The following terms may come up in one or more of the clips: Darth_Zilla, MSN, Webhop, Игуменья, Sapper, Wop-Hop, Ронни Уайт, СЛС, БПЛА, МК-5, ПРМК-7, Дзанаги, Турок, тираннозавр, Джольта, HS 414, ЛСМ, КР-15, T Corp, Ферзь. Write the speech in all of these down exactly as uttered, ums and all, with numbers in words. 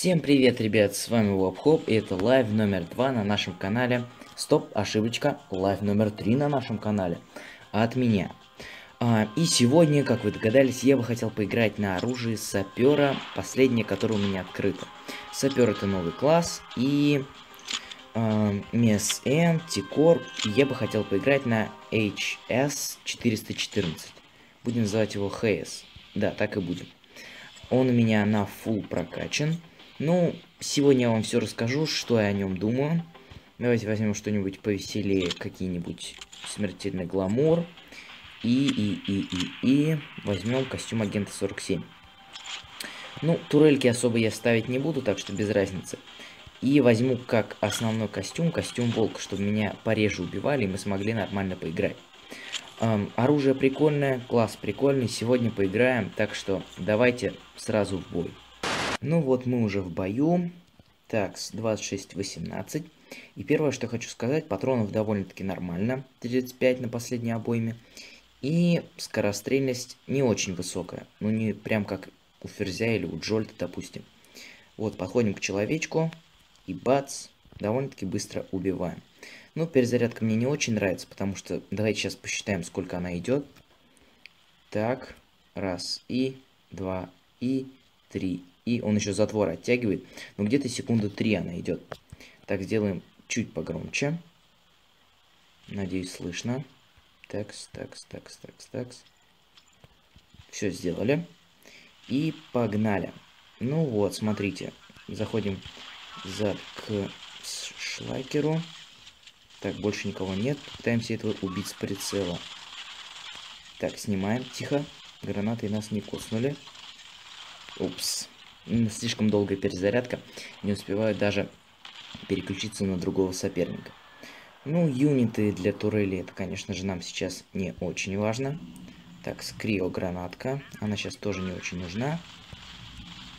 Всем привет, ребят, с вами Webhop, и это лайв номер два на нашем канале. Стоп, ошибочка, лайв номер три на нашем канале от меня. А, и сегодня, как вы догадались, я бы хотел поиграть на оружие сапера, последнее, которое у меня открыто. Сапер — это новый класс, и а, эм эс эн, T Corp, я бы хотел поиграть на эйч эс четыреста четырнадцать. Будем называть его эйч эс, да, так и будем. Он у меня на фул прокачан. Ну, сегодня я вам все расскажу, что я о нем думаю. Давайте возьмем что-нибудь повеселее, какие-нибудь смертельный гламур. И, и, и, и, и возьмем костюм агента сорок семь. Ну, турельки особо я ставить не буду, так что без разницы. И возьму как основной костюм, костюм волка, чтобы меня пореже убивали, и мы смогли нормально поиграть. Эм, оружие прикольное, класс прикольный, сегодня поиграем, так что давайте сразу в бой. Ну вот мы уже в бою. Так, с двадцать шесть восемнадцать. И первое, что хочу сказать, патронов довольно-таки нормально. тридцать пять на последней обойме. И скорострельность не очень высокая. Ну, не прям как у Ферзя или у Джольта, допустим. Вот, подходим к человечку. И бац, довольно-таки быстро убиваем. Ну, перезарядка мне не очень нравится, потому что... Давайте сейчас посчитаем, сколько она идет. Так, раз, и, два, и, три. И он еще затвор оттягивает. Но где-то секунду три она идет. Так, сделаем чуть погромче. Надеюсь, слышно. Такс, такс, такс, такс, такс. Все сделали. И погнали. Ну вот, смотрите. Заходим за к шлайкеру. Так, больше никого нет. Пытаемся этого убить с прицела. Так, снимаем. Тихо. Гранаты нас не коснули. Упс. Слишком долгая перезарядка, не успеваю даже переключиться на другого соперника. Ну, юниты для турели, это, конечно же, нам сейчас не очень важно. Так, скрио-гранатка, она сейчас тоже не очень нужна.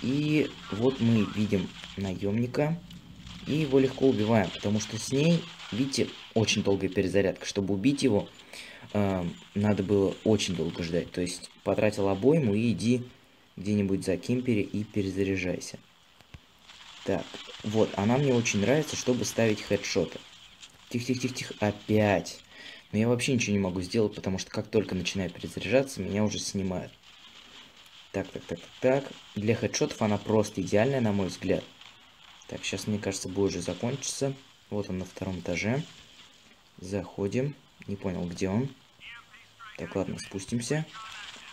И вот мы видим наемника, и его легко убиваем, потому что с ней, видите, очень долгая перезарядка. Чтобы убить его, э, надо было очень долго ждать, то есть потратил обойму и иди... где-нибудь за кемпере и перезаряжайся. Так, вот, она мне очень нравится, чтобы ставить хедшоты. Тихо-тихо-тихо-тихо, опять. Но я вообще ничего не могу сделать, потому что как только начинаю перезаряжаться, меня уже снимают. Так, так, так, так, так. Для хедшотов она просто идеальная, на мой взгляд. Так, сейчас, мне кажется, бой уже закончится. Вот он на втором этаже. Заходим. Не понял, где он. Так, ладно, спустимся.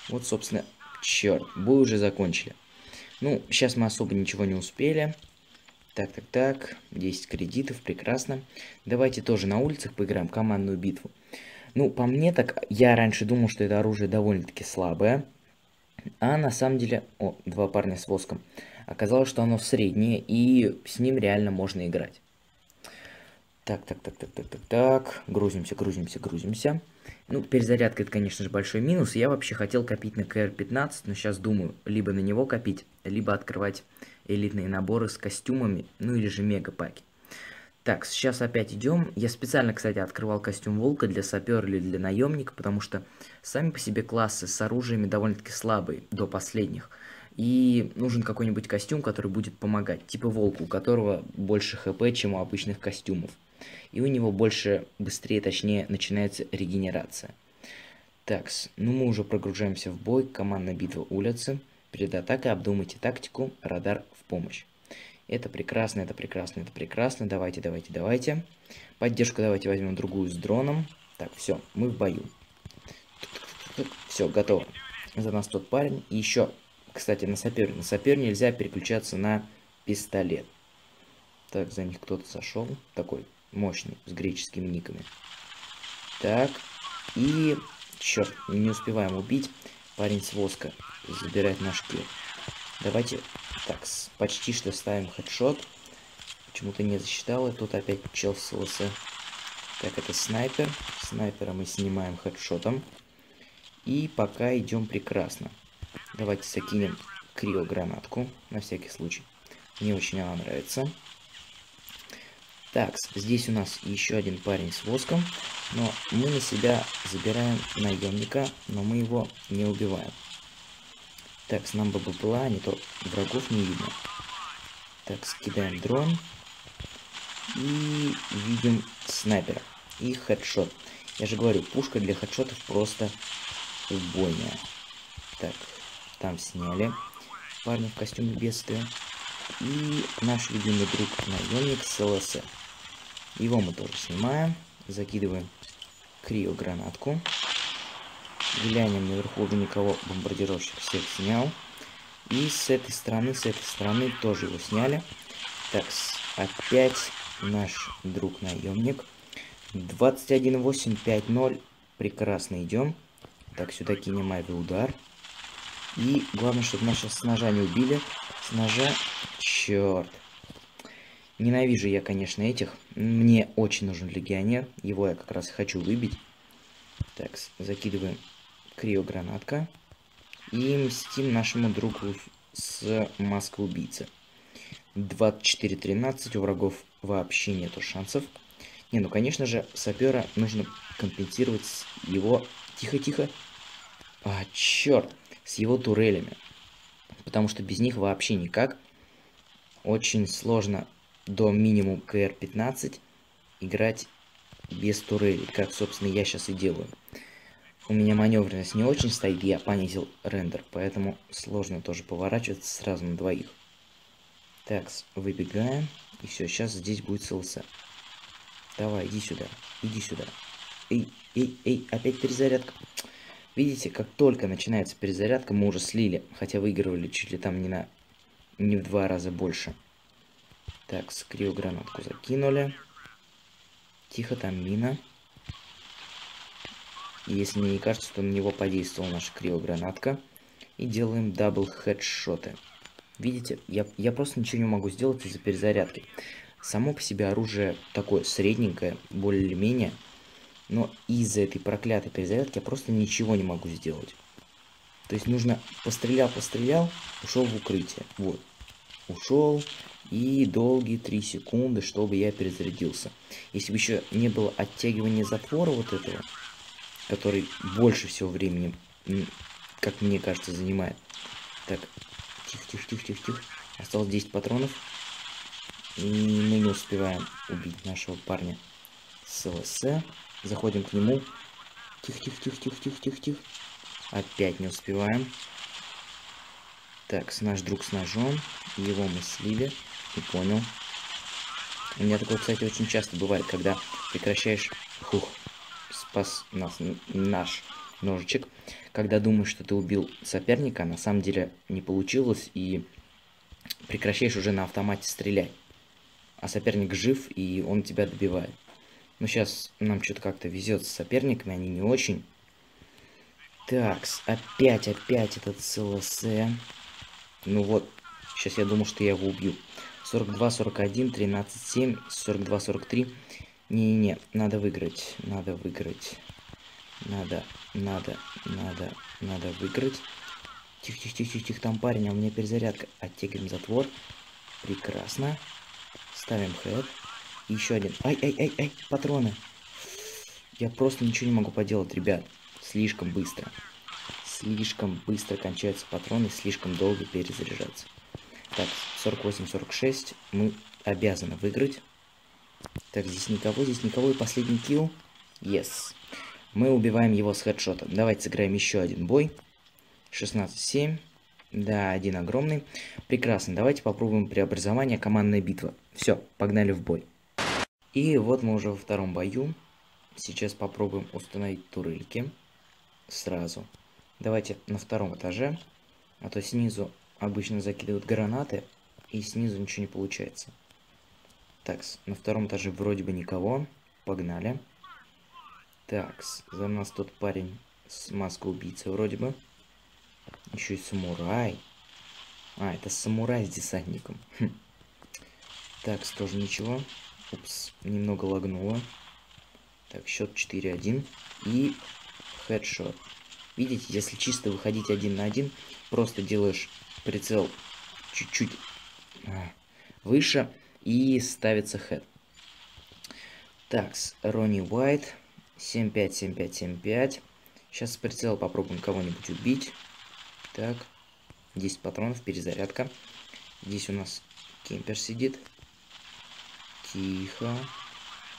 Вот, собственно... Черт, бой уже закончили. Ну, сейчас мы особо ничего не успели. Так, так, так. десять кредитов, прекрасно. Давайте тоже на улицах поиграем командную битву. Ну, по мне так, я раньше думал, что это оружие довольно-таки слабое. А на самом деле... О, два парня с воском. Оказалось, что оно среднее, и с ним реально можно играть. Так, так, так, так, так, так, так. Грузимся, грузимся, грузимся. Ну, перезарядка — это, конечно же, большой минус. Я вообще хотел копить на ка эр пятнадцать, но сейчас думаю, либо на него копить, либо открывать элитные наборы с костюмами, ну или же мегапаки. Так, сейчас опять идем. Я специально, кстати, открывал костюм волка для сапера или для наемника, потому что сами по себе классы с оружиями довольно-таки слабые до последних. И нужен какой-нибудь костюм, который будет помогать, типа волку, у которого больше хп, чем у обычных костюмов. И у него больше, быстрее, точнее, начинается регенерация. Так, ну мы уже прогружаемся в бой, командная битва улицы. Перед атакой обдумайте тактику, радар в помощь. Это прекрасно, это прекрасно, это прекрасно. Давайте, давайте, давайте. Поддержку давайте возьмем другую с дроном. Так, все, мы в бою. Все, готово. За нас тот парень. И еще, кстати, на сапер. На сапер нельзя переключаться на пистолет. Так, за них кто-то сошел. Такой... Мощный, с греческими никами. Так, и... Черт, не успеваем убить. Парень с воска забирает наш килл. Давайте... Так, почти что ставим хедшот. Почему-то не засчитало. Тут опять чел с ЛСМ. Так, это снайпер. Снайпера мы снимаем хедшотом. И пока идем прекрасно. Давайте закинем крио-гранатку. На всякий случай. Мне очень она нравится. Так, здесь у нас еще один парень с воском, но мы на себя забираем наемника, но мы его не убиваем. Так, с нам бы БПЛА, не то врагов не видно. Так, скидаем дрон. И видим снайпера. И хедшот. Я же говорю, пушка для хедшотов просто убойная. Так, там сняли парня в костюме бедствия. И наш любимый друг наемник С Л С. Его мы тоже снимаем. Закидываем криогранатку. Глянем наверху, уже никого, бомбардировщик всех снял. И с этой стороны, с этой стороны тоже его сняли. Так, опять наш друг наемник. двадцать один восемь пять ноль. Прекрасно идем. Так, сюда кинем авиаудар. И главное, чтобы нас сейчас с ножа не убили. С ножа. Черт. Ненавижу я, конечно, этих. Мне очень нужен легионер. Его я как раз хочу выбить. Так, закидываем криогранатка. И мстим нашему другу с маской убийцы. двадцать четыре тринадцать. У врагов вообще нету шансов. Не, ну конечно же, сапера нужно компенсировать его... Тихо-тихо. А, черт. С его турелями. Потому что без них вообще никак. Очень сложно до минимум К Р пятнадцать играть без турелей. Как, собственно, я сейчас и делаю. У меня маневренность не очень стоит, я понизил рендер. Поэтому сложно тоже поворачиваться сразу на двоих. Так, выбегаем. И все, сейчас здесь будет СЛС. Давай, иди сюда. Иди сюда. Эй, эй, эй, опять перезарядка. Видите, как только начинается перезарядка, мы уже слили. Хотя выигрывали чуть ли там не на... не в два раза больше. Так, криогранатку закинули. Тихо, там мина. Если мне не кажется, то на него подействовала наша криогранатка. И делаем дабл хедшоты. Видите, я, я просто ничего не могу сделать из-за перезарядки. Само по себе оружие такое средненькое, более-менее. Но из-за этой проклятой перезарядки я просто ничего не могу сделать. То есть нужно пострелял-пострелял, ушел в укрытие. Вот. Ушел. И долгие три секунды, чтобы я перезарядился. Если бы еще не было оттягивания затвора вот этого, который больше всего времени, как мне кажется, занимает. Так. Тихо-тихо-тихо-тихо-тихо. Осталось десять патронов. И мы не успеваем убить нашего парня с ЛС. Заходим к нему. Тихо-тихо-тихо-тихо-тихо-тихо-тихо. Опять не успеваем. Так, наш друг с ножом. Его мы слили. Не понял. У меня такое, кстати, очень часто бывает, когда прекращаешь... Хух, спас нас наш ножичек. Когда думаешь, что ты убил соперника, на самом деле не получилось. И прекращаешь уже на автомате стрелять. А соперник жив, и он тебя добивает. Ну, сейчас нам что-то как-то везет с соперниками, они не очень. Такс, опять, опять этот СЛС. Ну вот, сейчас я думал, что я его убью. сорок два сорок один, тринадцать семь, сорок два сорок три. Не-не-не, надо выиграть, надо выиграть. Надо, надо, надо, надо выиграть. Тихо-тихо-тихо-тихо, там парень, а у меня перезарядка. Оттягиваем затвор. Прекрасно. Ставим хэд. Еще один. Ай-ай-ай-ай, патроны. Я просто ничего не могу поделать, ребят. Слишком быстро. Слишком быстро кончаются патроны, слишком долго перезаряжаться. Так, сорок восемь сорок шесть. Мы обязаны выиграть. Так, здесь никого, здесь никого. И последний килл. Yes. Мы убиваем его с хедшотом. Давайте сыграем еще один бой. шестнадцать семь. Да, один огромный. Прекрасно. Давайте попробуем преобразование. Командная битва. Все, погнали в бой. И вот мы уже во втором бою. Сейчас попробуем установить турельки. Сразу. Давайте на втором этаже. А то снизу обычно закидывают гранаты. И снизу ничего не получается. Так, на втором этаже вроде бы никого. Погнали. Так, за нас тот парень с маской убийцы вроде бы. Еще и самурай. А, это самурай с десантником. Хм. Так, тоже ничего. Упс, немного лагнуло. Так, счет четыре один. И хедшот. Видите, если чисто выходить один на один, просто делаешь прицел чуть-чуть выше и ставится хед. Так, Ронни Уайт. семь пять, семь пять, семь пять. Сейчас с прицела попробуем кого-нибудь убить. Так, десять патронов, перезарядка. Здесь у нас Кемпер сидит. Тихо.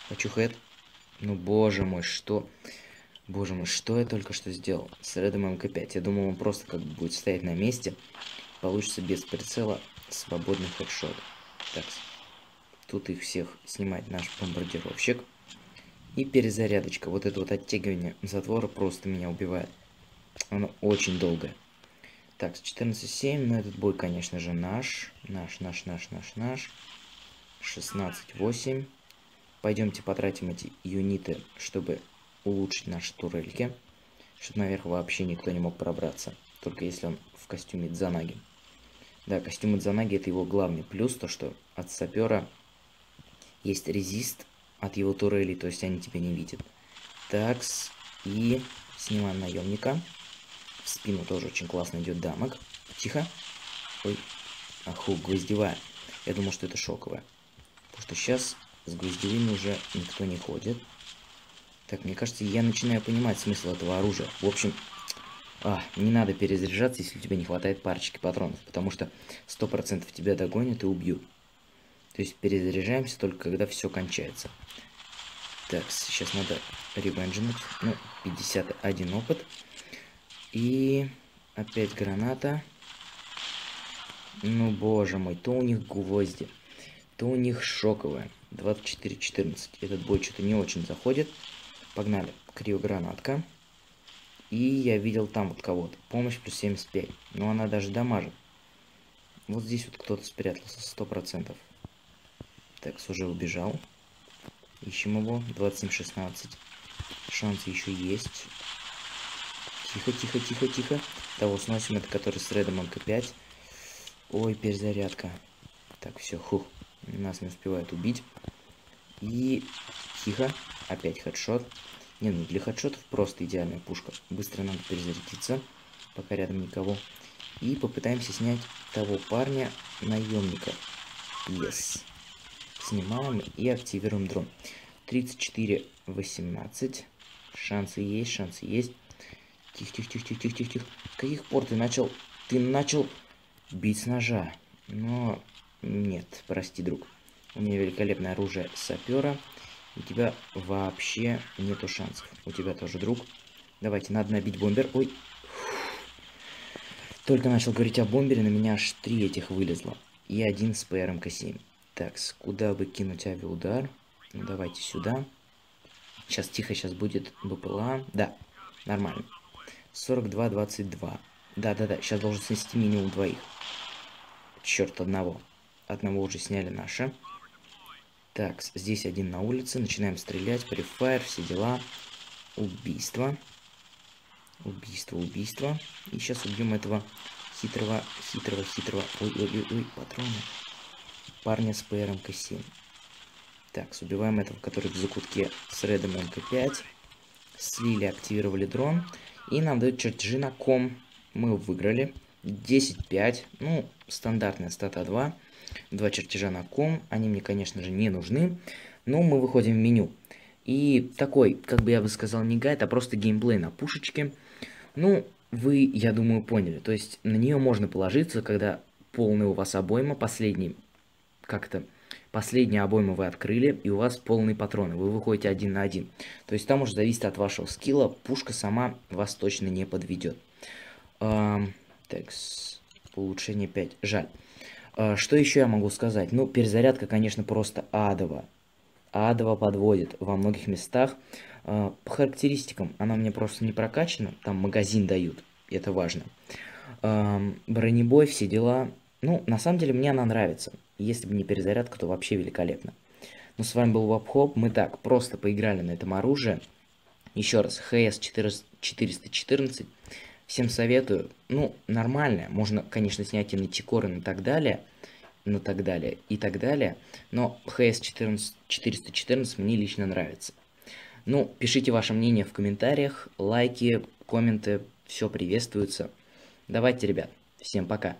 Хочу хэт. Ну, боже мой, что... Боже мой, что я только что сделал с Редом эм ка пять. Я думал, он просто как бы будет стоять на месте. Получится без прицела свободный хедшот. Так, тут их всех снимает наш бомбардировщик. И перезарядочка. Вот это вот оттягивание затвора просто меня убивает. Оно очень долгое. Так, четырнадцать семь. Но этот бой, конечно же, наш. Наш, наш, наш, наш, наш. шестнадцать восемь. Пойдемте потратим эти юниты, чтобы улучшить наши турельки. Чтобы наверх вообще никто не мог пробраться. Только если он в костюме Дзанаги. Да, костюм Дзанаги — это его главный плюс. То, что от сапера есть резист от его турелей. То есть они тебя не видят. Такс. И снимаем наемника. В спину тоже очень классно идет дамаг. Тихо. Ой. Аху, гвоздевая. Я думал, что это шоковая. Потому что сейчас с гвоздевыми уже никто не ходит. Так, мне кажется, я начинаю понимать смысл этого оружия. В общем, а, не надо перезаряжаться, если у тебя не хватает парочки патронов. Потому что сто процентов тебя догонят и убьют. То есть перезаряжаемся только когда все кончается. Так, сейчас надо ревенджинуть. Ну, пятьдесят один опыт. И опять граната. Ну, боже мой, то у них гвозди, то у них шоковая. двадцать четыре четырнадцать. Этот бой что-то не очень заходит. Погнали. Криогранатка. И я видел там вот кого-то. Помощь плюс семьдесят пять. Но она даже дамажит. Вот здесь вот кто-то спрятался. сто процентов. Так, уже убежал. Ищем его. двадцать семь шестнадцать. Шансы еще есть. Тихо, тихо, тихо, тихо. Того сносим. Это который с Редом эм ка пять. Ой, перезарядка. Так, все, хух. Нас не успевают убить. И тихо. Опять хедшот. Не, ну для хедшотов просто идеальная пушка. Быстро надо перезарядиться, пока рядом никого. И попытаемся снять того парня, наемника. Yes. Снимаем и активируем дрон. тридцать четыре восемнадцать. Шансы есть, шансы есть. Тихо, тихо, тихо, тихо, тихо, тихо. С каких пор ты начал? Ты начал бить с ножа. Но... Нет, прости, друг. У меня великолепное оружие сапера. У тебя вообще нету шансов. У тебя тоже, друг. Давайте, надо набить бомбер. Ой. Только начал говорить о бомбере, на меня аж три этих вылезло. И один с пэ эр эм ка семь. Так, куда бы кинуть авиаудар? Ну, давайте сюда. Сейчас тихо, сейчас будет бэ пэ эл а. Да, нормально. сорок два двадцать два. Да-да-да, сейчас должен снести минимум двоих. Черт, одного. Одного уже сняли наши. Так, здесь один на улице. Начинаем стрелять. Префайр, все дела. Убийство. Убийство, убийство. И сейчас убьем этого хитрого, хитрого, хитрого. Ой, ой, ой, ой, патроны. Парня с пэ эр эм ка семь. Так, убиваем этого, который в закутке с Редом эм ка пять. Слили, активировали дрон. И нам дают чертежи на ком. Мы выиграли. десять пять. Ну, стандартная стата два. Два чертежа на ком, они мне, конечно же, не нужны, но мы выходим в меню. И такой, как бы я бы сказал, не гайд, а просто геймплей на пушечке. Ну, вы, я думаю, поняли. То есть на нее можно положиться, когда полная у вас обойма, последний, как-то, последняя обойма вы открыли, и у вас полные патроны, вы выходите один на один. То есть там уже зависит от вашего скилла, пушка сама вас точно не подведет. Так, улучшение пять, жаль. Что еще я могу сказать? Ну, перезарядка, конечно, просто адова. Адова подводит во многих местах. По характеристикам она мне просто не прокачана. Там магазин дают, это важно. Бронебой, все дела. Ну, на самом деле, мне она нравится. Если бы не перезарядка, то вообще великолепно. Ну, с вами был Wop-Hop. Мы так, просто поиграли на этом оружии. Еще раз, ха эс четыреста четырнадцать. Всем советую. Ну, нормально. Можно, конечно, снять и на T-Corp, и так далее. На так далее. И так далее. Но ха эс четыреста четырнадцать мне лично нравится. Ну, пишите ваше мнение в комментариях. Лайки, комменты. Все приветствуется. Давайте, ребят. Всем пока.